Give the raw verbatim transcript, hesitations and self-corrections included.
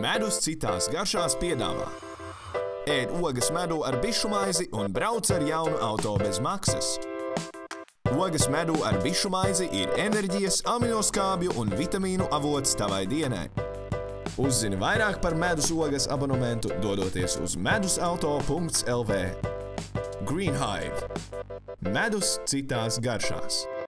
Medus citās garšās piedāvā. Ēd ogas medu ar bišu maizi un brauc ar jaunu auto bez maksas. Ogas medu ar bišu maizi ir enerģijas, aminoskābju un vitamīnu avots tavai dienai. Uzzini vairāk par medus ogas abonementu dodoties uz medusauto punkt l v. Green Hive. Medus citās garšās.